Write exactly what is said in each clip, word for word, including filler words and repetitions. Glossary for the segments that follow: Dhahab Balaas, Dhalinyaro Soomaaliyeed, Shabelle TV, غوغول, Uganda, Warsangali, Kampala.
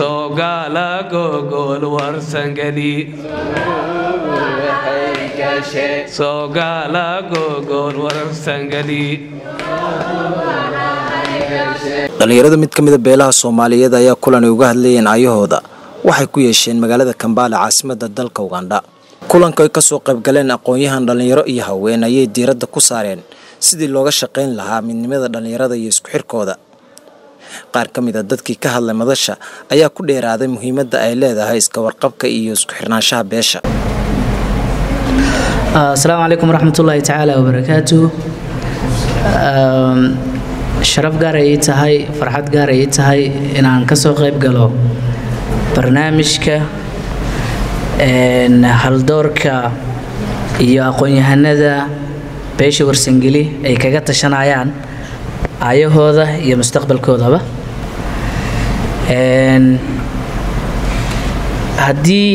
سوغالا غوغول ورسنغدي سوغالا غوغول ورسنغدي dhalinyarada mid kamid ah beelaha Soomaaliyeed ayaa kulan uga hadlayeen ayahooda waxay ku yeesheen magaalada Kampala caasimada dalka Uganda kulanka ay ka soo qayb galeen aqoon-yahan dhalinyaro iyo haween ayay diiradda ku saareen sidii looga shaqeyn lahaa midnimada dhalinyarada iyo isku xirkooda qaar kamid ah dadkii ka hadlay madasha ayaa ku dheeraaday muhiimadda ay leedahay iska warqabka iyo isku xirnaanshaha beesha. Assalaamu alaykum warahmatullahi ta'ala wabarakaatuh. Sharaf gaar ah ay tahay farxad gaar ah ay tahay in aan ka soo qayb galo barnaamijka een haldoorka iyo aqoon-yahanada beesha warsangali ay kaga tashanayaan ayahooda iyo mustaqbalkoodaba een hadii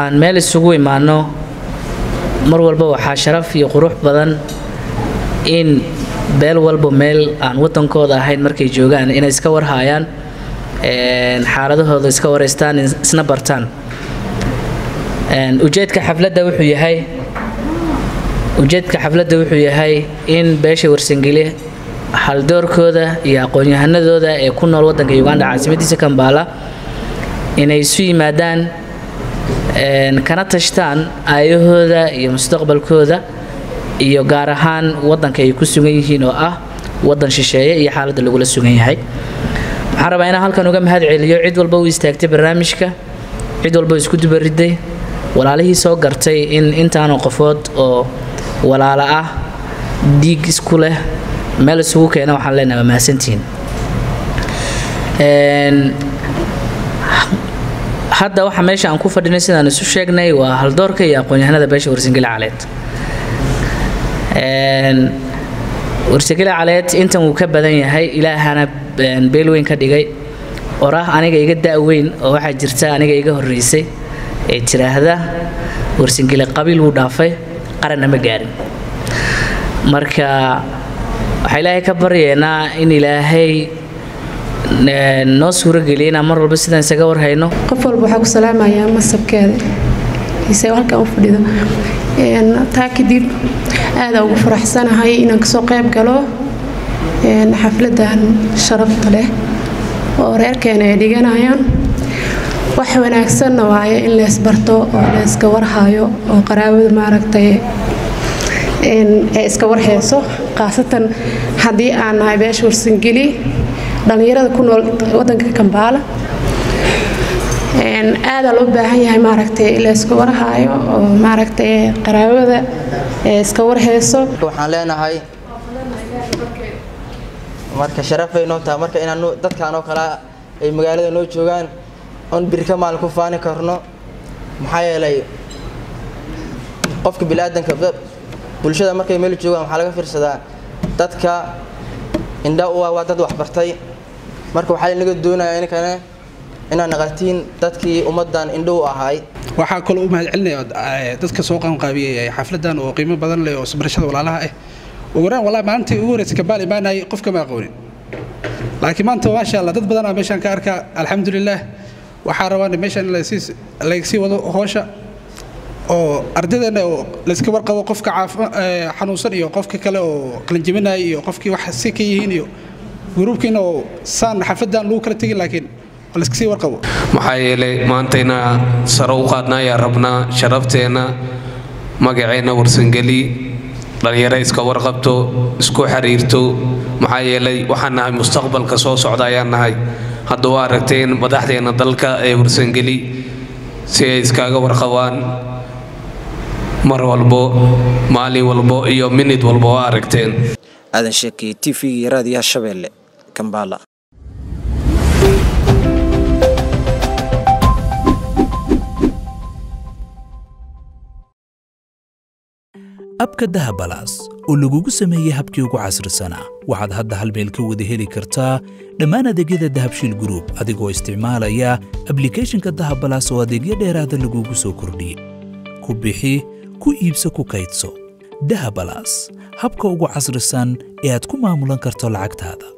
aan meel isugu imaano mar walba waxa sharaf iyo qurux badan in beel walba meel aan wadankooda ahayn markay joogaan inay iska war hayaan een xaaladahooda iska wareystaan isna bartaan een ujeedka xafladda wuxuu yahay ujeedka xafladda wuxuu yahay in beesha warsangali hal doorkooda iyo aqoon-yahanadooda ee ku nool wadanka Uganda caasimadiisa Kampala inay isu yimaadaan een kana tashtaan ayahooda iyo mustaqbalkooda iyo gaar ahaan wadanka ay ku sugan yihiin oo ah wadan shisheeye iyo xaaladda lagu la sugan yahay waxaan rabaa inaan halkan uga mahad celiyo cid walba oo istaagtay barnaamijka cid walba isku dubariday walaalihii soo gartay in intaan qofood oo walaala ah diig isku leh meel isugu keenay waxaan leenahay maasantiin een hadda waxa meesha aan ku fadhinay sidaan isu sheegnay waa haldoorka iyo aqoon-yahanada beesha warsangali caleed een warsangali caleed intan uu ka badan yahay ilaahana beel weyn ka dhigay oraah aniga iga daaweyn oo waxa jirta aniga iga horeysay ee tiraahda warsangali qabiil uu dhaafay qaran ma gaarin marka waxay ilaahay ka baryeena in ilaahay noo suura geliyana mar walba sidaan isaga war hayno qof walba waxa ku salaamayaa masabkeeda isagoo halka u fadhido een taakidib aad ugu faraxsanahay inaan ka soo qayb galo een xafladan sharafta leh oo reerkeena ay dhiganayaan wax wanaagsan waaye in la isbarto oo la iska war hayo oo qaraabada maaragtay een iska war hayso qaasatan hadii aan ahay beesha warsangali dhalinyarada ku nool wadanka Kampala een aad loo baahan yahay maaragtay la iska war hayo oo maaragtay qaraabada iska war hayso waxaan leenahay marka sharafayno taa marka inaanu dadkaan oo kala ay magaalada noo joogan on birka maal ku faani karno maxay yeelay qofka bilaadanka bulshada markay meel joogaan waxa laga fiirsadaa dadka inda oo waa dad wax bartay marka waxa laga doonayaa in kana ina naqatiin dadkii ummadan inda oo ahay waxa kale oo mahad celinayaa dadka soo qaan qaabiyay xafladan oo qiimo badan leh oo sabrashada walaalaha ah oo waraan walaa maanta uu waraysan Kampala imaanay qofka ma aqoonin laakiin maanta waa insha Allah dad badan meeshan ka arka alxamdulillah waxa rabaa meeshan la isii la isii wado hoosha oo ardayda la iska warqabo qofka xanuunsan iyo qofka kale oo qalinjibinay iyo qofkii wax si ka yihiin iyo gruubkiina oo saan xafadan loo kala tagin laakiin la iska sii warqabo maxaa yeelay maanteena sare u qaadnaa ya rabna sharafteena magaceena warsangali dhalinyarada iska warqabto isku xiriirto maxaa yeelay waxaan nahay mustaqbalka soo socda ayaan nahay hadda waa aragteen madaxdeena dalka ee warsangali si ay iskaga warqabaan مر والبو مالي والبو إيو منيد والبو عاركتين هذا شكي تيفي راديا شبيل كمبالا. أبكى الدهب بلاس ولوجو سميه هبكيوكو عصر السنة وعد هذا هالملك ودهيلي كرتا لما ندقيد الدهب شيل جروب أديكو استعماله يا أبليكيشن كالدهب بلاس وادقيا ديراد اللوجو سوكردي كوبيحي ku iibso ku kaydso dhahab balaas habka ugu casrisan ee aad ku maamulan karto lacagtaada.